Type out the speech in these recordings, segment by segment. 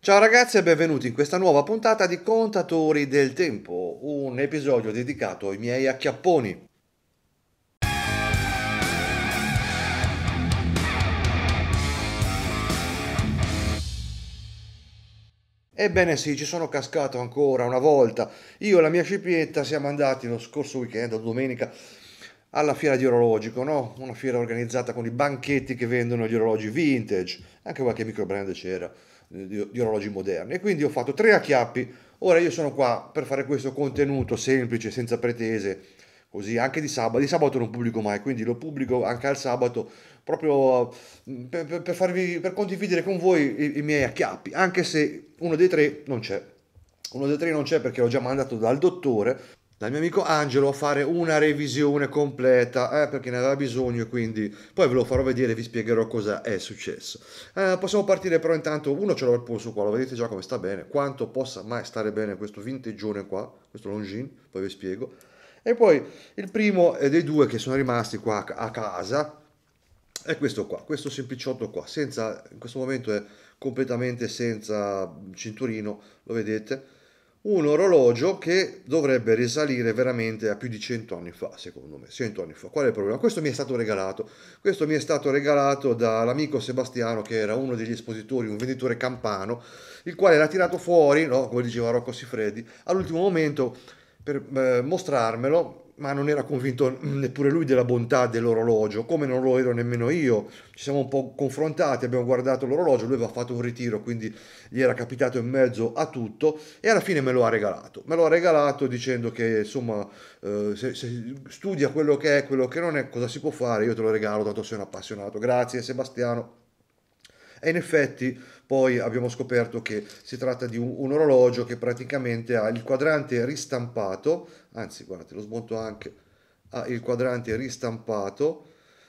Ciao ragazzi e benvenuti in questa nuova puntata di Contatori del Tempo, un episodio dedicato ai miei acchiapponi. Ebbene sì, ci sono cascato ancora una volta. Io e la mia scipietta siamo andati lo scorso weekend, domenica, alla fiera di orologico, no? Una fiera organizzata con i banchetti che vendono gli orologi vintage, anche qualche microbrand c'era, di orologi moderni, e quindi ho fatto 3 acchiappi. Ora io sono qua per fare questo contenuto semplice, senza pretese, così anche di sabato non pubblico mai, quindi lo pubblico anche al sabato proprio per condividere con voi i miei acchiappi, anche se uno dei tre non c'è perché l'ho già mandato dal mio amico Angelo, a fare una revisione completa, perché ne aveva bisogno, e quindi poi ve lo farò vedere e vi spiegherò cosa è successo. Possiamo partire però intanto, uno ce l'ho al polso qua, lo vedete già come sta bene, quanto possa mai stare bene questo vinteggione qua, questo Longines, poi vi spiego. E poi il primo dei due che sono rimasti qua a casa è questo qua, questo sempliciotto qua, senza, in questo momento è completamente senza cinturino, lo vedete? Un orologio che dovrebbe risalire veramente a più di 100 anni fa, secondo me. 100 anni fa. Qual è il problema? Questo mi è stato regalato. Questo mi è stato regalato dall'amico Sebastiano, che era uno degli espositori, un venditore campano, il quale l'ha tirato fuori, no? Come diceva Rocco Siffredi, all'ultimo momento per mostrarmelo, ma non era convinto neppure lui della bontà dell'orologio, come non lo ero nemmeno io. Ci siamo un po' confrontati, abbiamo guardato l'orologio, lui aveva fatto un ritiro, quindi gli era capitato in mezzo a tutto, e alla fine me lo ha regalato dicendo che insomma se studia quello che è, quello che non è, cosa si può fare, io te lo regalo tanto sei un appassionato. Grazie Sebastiano. E in effetti poi abbiamo scoperto che si tratta di un orologio che praticamente ha il quadrante ristampato, anzi guardate lo smonto anche, ha il quadrante ristampato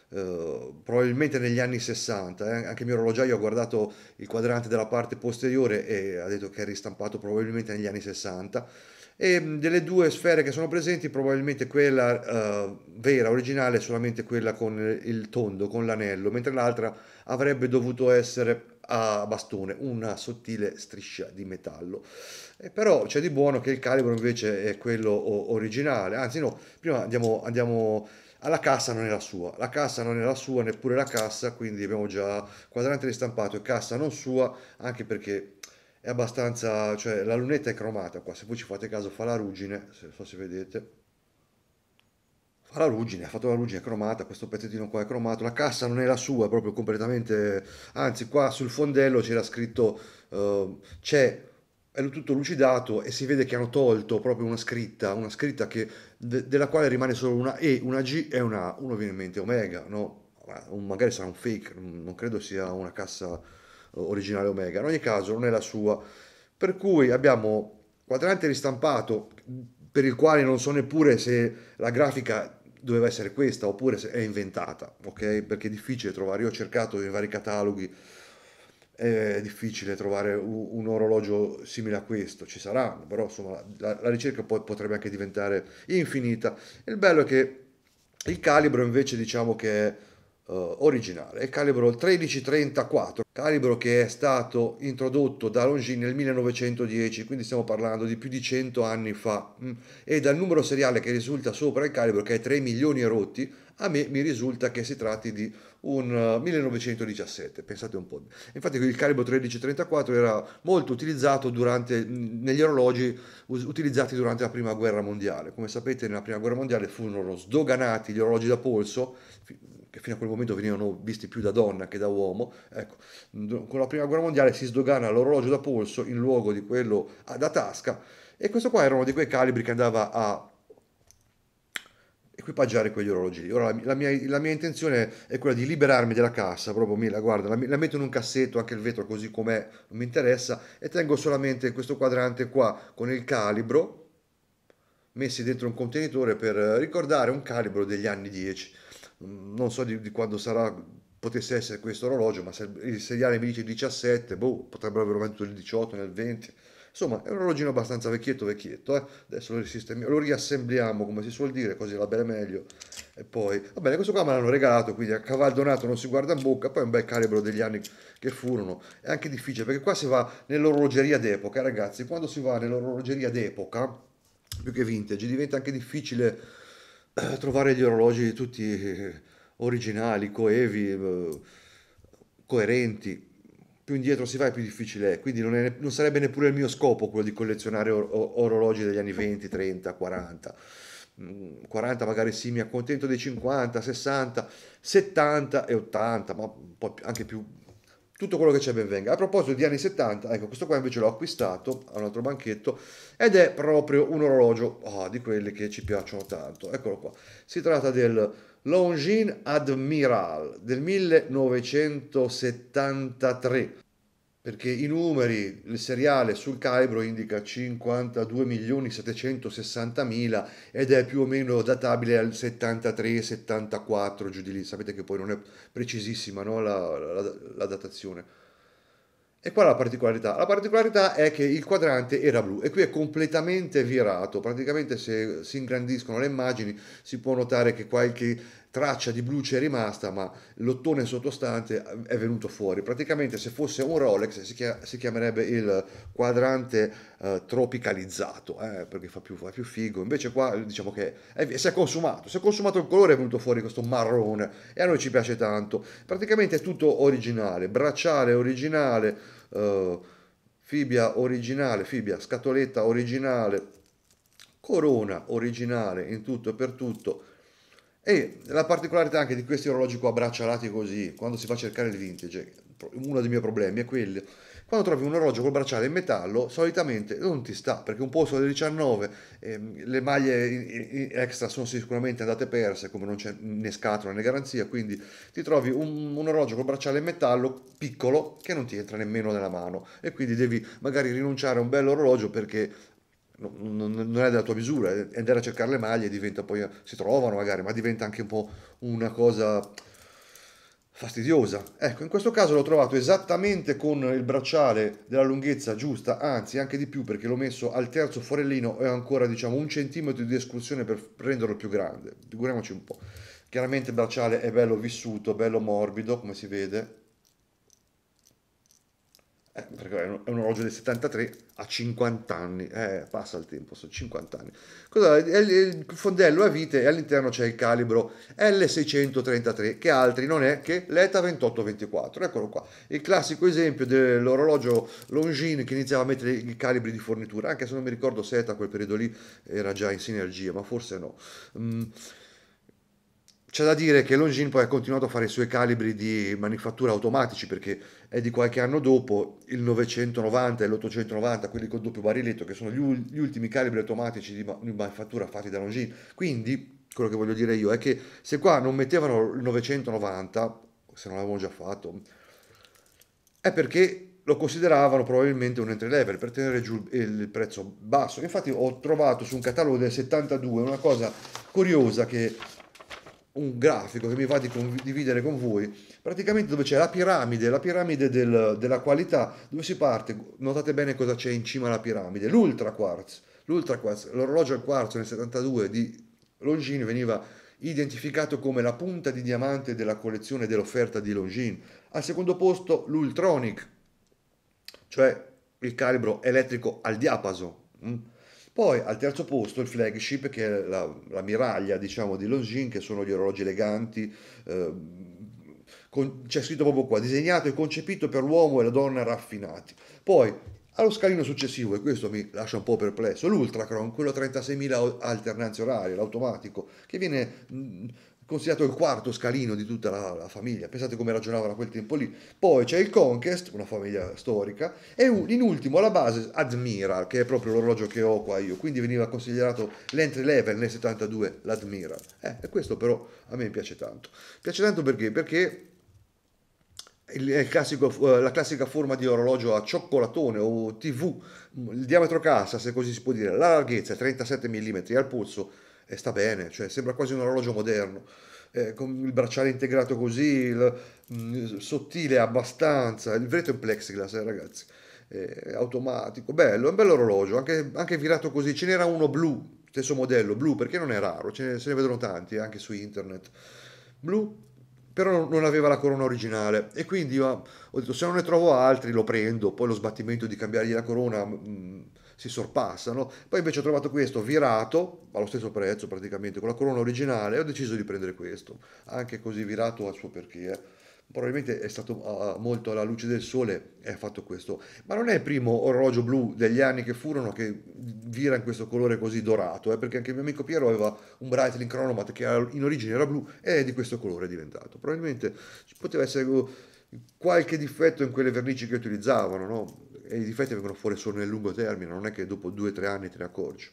probabilmente negli anni 60, anche il mio orologiaio ha guardato il quadrante della parte posteriore e ha detto che è ristampato probabilmente negli anni 60, e delle due sfere che sono presenti probabilmente quella vera, originale, è solamente quella con il tondo, con l'anello, mentre l'altra avrebbe dovuto essere a bastone, una sottile striscia di metallo. E però c'è di buono che il calibro invece è quello originale, anzi no, prima andiamo alla cassa, non è la sua neppure la cassa, quindi abbiamo già quadrante ristampato e cassa non sua, anche perché è abbastanza, cioè la lunetta è cromata qua, se voi ci fate caso fa la ruggine, non so se vedete, fa la ruggine, ha fatto la ruggine, è cromata, questo pezzettino qua è cromato, la cassa non è la sua, è proprio completamente, anzi qua sul fondello c'era scritto, è tutto lucidato e si vede che hanno tolto proprio una scritta che, della quale rimane solo una E, una G e una A, uno viene in mente Omega, no? Magari sarà un fake, non credo sia una cassa originale Omega, in ogni caso non è la sua, per cui abbiamo quadrante ristampato per il quale non so neppure se la grafica doveva essere questa oppure se è inventata, ok? Perché è difficile trovare, io ho cercato in vari cataloghi, è difficile trovare un orologio simile a questo, ci saranno, però insomma la ricerca poi potrebbe anche diventare infinita. Il bello è che il calibro invece diciamo che è originale, è calibro 1334, calibro che è stato introdotto da Longines nel 1910, quindi stiamo parlando di più di 100 anni fa, e dal numero seriale che risulta sopra il calibro, che è 3 milioni e rotti, a me mi risulta che si tratti di un 1917, pensate un po'. Infatti il calibro 1334 era molto utilizzato negli orologi utilizzati durante la Prima Guerra Mondiale. Come sapete, nella Prima Guerra Mondiale furono sdoganati gli orologi da polso, che fino a quel momento venivano visti più da donna che da uomo. Ecco, con la Prima Guerra Mondiale si sdogana l'orologio da polso in luogo di quello da tasca, e questo qua era uno di quei calibri che andava a equipaggiare quegli orologi lì. Ora la mia intenzione è quella di liberarmi della cassa, proprio me la guarda, la metto in un cassetto, anche il vetro così com'è non mi interessa, e tengo solamente questo quadrante qua con il calibro messi dentro un contenitore per ricordare un calibro degli anni 10, non so di quando sarà, potesse essere questo orologio, ma se il seriale mi dice 17, boh, potrebbero averlo venduto nel 18, nel 20, insomma è un orologino abbastanza vecchietto, adesso lo riassembliamo, come si suol dire, così va bene meglio, E poi, va bene, questo qua me l'hanno regalato, quindi a cavallo donato non si guarda in bocca. Poi è un bel calibro degli anni che furono. È anche difficile, perché qua si va nell'orologeria d'epoca, ragazzi. Quando si va nell'orologeria d'epoca, più che vintage, diventa anche difficile trovare gli orologi tutti originali, coevi, coerenti. Più indietro si va e più difficile è, quindi non sarebbe neppure il mio scopo quello di collezionare orologi degli anni 20, 30, 40. 40 magari sì, mi accontento dei 50, 60, 70 e 80, ma un po' anche più, tutto quello che c'è ben venga. A proposito di anni 70, ecco, questo qua invece l'ho acquistato a un altro banchetto ed è proprio un orologio di quelli che ci piacciono tanto. Eccolo qua, si tratta del Longines Admiral del 1973, perché i numeri, il seriale sul calibro indica 52.760.000 ed è più o meno databile al 73-74, giù di lì. Sapete che poi non è precisissima, no? la datazione. E qua la particolarità? La particolarità è che il quadrante era blu e qui è completamente virato. Praticamente se si ingrandiscono le immagini si può notare che qualche traccia di blu c'è rimasta, ma l'ottone sottostante è venuto fuori. Praticamente se fosse un Rolex si chiamerebbe il quadrante tropicalizzato, perché fa più figo. Invece qua diciamo che si è consumato il colore, è venuto fuori questo marrone e a noi ci piace tanto. Praticamente è tutto originale, bracciale originale, fibbia originale, scatoletta originale, corona originale in tutto e per tutto. E la particolarità anche di questi orologi qua braccialati così, quando si fa cercare il vintage, uno dei miei problemi è quello: quando trovi un orologio col bracciale in metallo solitamente non ti sta, perché un po' sono del 19, le maglie extra sono sicuramente andate perse, come non c'è né scatola né garanzia, quindi ti trovi un orologio col bracciale in metallo piccolo che non ti entra nemmeno nella mano e quindi devi magari rinunciare a un bello orologio perché non è della tua misura, è andare a cercare le maglie, diventa poi, si trovano magari, ma diventa anche un po' una cosa fastidiosa. Ecco, in questo caso l'ho trovato esattamente con il bracciale della lunghezza giusta, anzi anche di più, perché l'ho messo al terzo forellino e ho ancora diciamo 1 centimetro di escursione per renderlo più grande, figuriamoci un po'. Chiaramente il bracciale è bello vissuto, bello morbido, come si vede, perché è un orologio del 73 a 50 anni, passa il tempo, sono 50 anni. Il fondello a vite e all'interno c'è il calibro L633, che altri non è che l'ETA 2824. Eccolo qua, il classico esempio dell'orologio Longines che iniziava a mettere i calibri di fornitura, anche se non mi ricordo se ETA a quel periodo lì era già in sinergia, ma forse no. C'è da dire che Longines poi ha continuato a fare i suoi calibri di manifattura automatici, perché è di qualche anno dopo il 990 e l'890, quelli col doppio bariletto, che sono gli ultimi calibri automatici di manifattura fatti da Longines. Quindi quello che voglio dire io è che se qua non mettevano il 990, se non l'avevano già fatto, è perché lo consideravano probabilmente un entry level per tenere giù il prezzo basso. Infatti ho trovato su un catalogo del 72 una cosa curiosa, che un grafico che mi va di condividere con voi, praticamente, dove c'è la piramide della qualità, dove si parte. Notate bene cosa c'è in cima alla piramide: l'ultra quartz, l'orologio al quarzo nel 72 di Longines veniva identificato come la punta di diamante della collezione dell'offerta di Longines. Al secondo posto l'ultronic, cioè il calibro elettrico al diapaso. Poi al terzo posto il flagship, che è la miraglia diciamo di Longines, che sono gli orologi eleganti, c'è scritto proprio qua, disegnato e concepito per l'uomo e la donna raffinati. poi allo scalino successivo, e questo mi lascia un po' perplesso, l'ultrachron, quello a 36.000 alternanze orarie, l'automatico, che viene considerato il quarto scalino di tutta la famiglia. Pensate come ragionavano a quel tempo lì. Poi c'è il Conquest, una famiglia storica, e in ultimo alla base Admiral, che è proprio l'orologio che ho qua io, quindi veniva considerato l'entry level nel 72, l'Admiral. E questo però a me piace tanto. Piace tanto perché è la classica forma di orologio a cioccolatone o TV, il diametro cassa, se così si può dire, la larghezza è 37 mm al polso, e sta bene, cioè sembra quasi un orologio moderno, con il bracciale integrato così, sottile abbastanza, il vetro in plexiglass, ragazzi, automatico, bello, è un bello orologio, anche virato così. Ce n'era uno blu stesso modello blu, perché non è raro, se ne vedono tanti anche su internet, blu, però non aveva la corona originale, e quindi ho detto se non ne trovo altri lo prendo, poi lo sbattimento di cambiargli la corona si sorpassa, no? Poi invece ho trovato questo virato allo stesso prezzo praticamente, con la corona originale, e ho deciso di prendere questo, anche così virato al suo perché. Probabilmente è stato molto alla luce del sole e ha fatto questo, ma non è il primo orologio blu degli anni che furono che vira in questo colore così dorato, perché anche il mio amico Piero aveva un Breitling Chronomat che in origine era blu e di questo colore è diventato. Probabilmente ci poteva essere qualche difetto in quelle vernici che utilizzavano, no? E i difetti vengono fuori solo nel lungo termine, non è che dopo 2-3 anni te ne accorgi.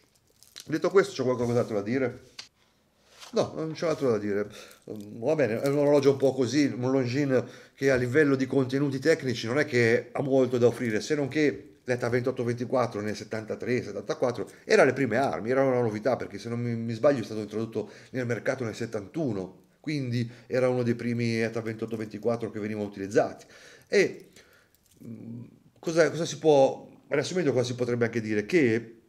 Detto questo, c'è qualcos'altro da dire? No, non c'è altro da dire. Va bene, è un orologio un po' così, un Longines che a livello di contenuti tecnici non è che ha molto da offrire, se non che l'ETA 2824 nel 73-74 era le prime armi, era una novità, perché se non mi sbaglio è stato introdotto nel mercato nel 71, quindi era uno dei primi ETA 2824 che venivano utilizzati. E cosa si può, riassumendo, cosa si potrebbe anche dire? Che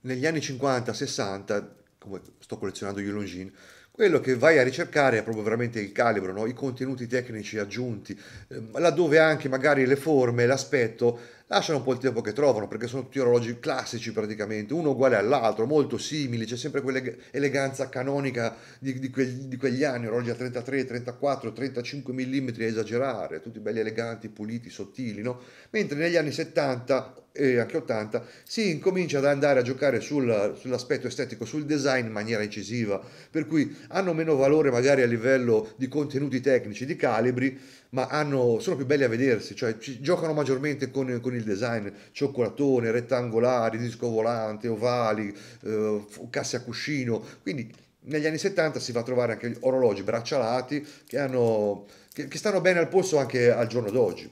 negli anni 50-60, come sto collezionando gli Longines, quello che vai a ricercare è proprio veramente il calibro, no? I contenuti tecnici aggiunti, laddove anche magari le forme, l'aspetto lasciano un po' il tempo che trovano, perché sono tutti orologi classici praticamente, uno uguale all'altro, molto simili, c'è sempre quell'eleganza canonica di quegli anni, orologi a 33, 34, 35 mm a esagerare, tutti belli eleganti, puliti, sottili, no? Mentre negli anni 70 e anche 80 si incomincia ad andare a giocare sull'aspetto estetico, sul design in maniera incisiva, per cui hanno meno valore magari a livello di contenuti tecnici, di calibri, ma sono più belli a vedersi, cioè giocano maggiormente con il design, cioccolatone, rettangolari, disco volante, ovali, casse a cuscino. Quindi negli anni 70 si va a trovare anche orologi braccialati che stanno bene al polso anche al giorno d'oggi,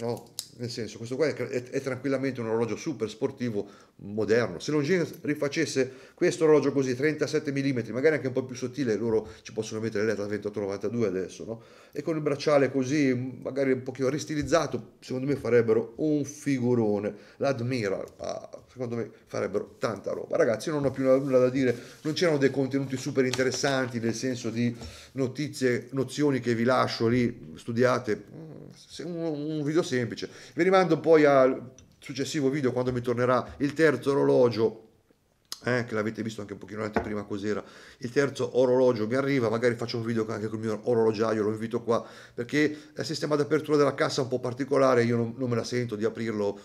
no? Nel senso, questo qua è tranquillamente un orologio super sportivo moderno. Se Longines rifacesse questo orologio così, 37 mm, magari anche un po' più sottile, loro ci possono mettere l'ETA 2892 adesso, no? E con il bracciale così, magari un pochino ristilizzato, secondo me farebbero un figurone. L'Admiral, secondo me farebbero tanta roba. Ragazzi, io non ho più nulla da dire, non c'erano dei contenuti super interessanti, nel senso di notizie, nozioni che vi lascio lì, studiate, un video semplice. Vi rimando poi al successivo video quando mi tornerà il terzo orologio, che l'avete visto anche un pochino in anteprima cos'era. Il terzo orologio mi arriva, magari faccio un video anche con il mio orologiaio, lo invito qua, perché il sistema d'apertura della cassa è un po' particolare, io non me la sento di aprirlo,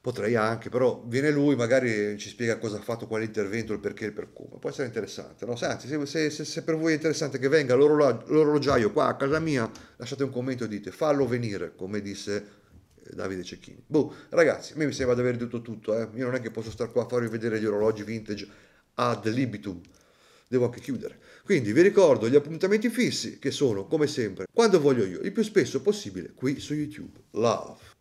potrei anche, però viene lui, magari ci spiega cosa ha fatto, quale intervento, il perché e il per come, può essere interessante, no? Anzi, se per voi è interessante che venga l'orologiaio qua a casa mia, lasciate un commento e dite fallo venire, come disse Davide Cecchini. Boh, ragazzi, a me mi sembra di aver detto tutto, io non è che posso star qua a farvi vedere gli orologi vintage ad libitum, devo anche chiudere. Quindi vi ricordo gli appuntamenti fissi, che sono, come sempre, quando voglio io, il più spesso possibile qui su YouTube. Love!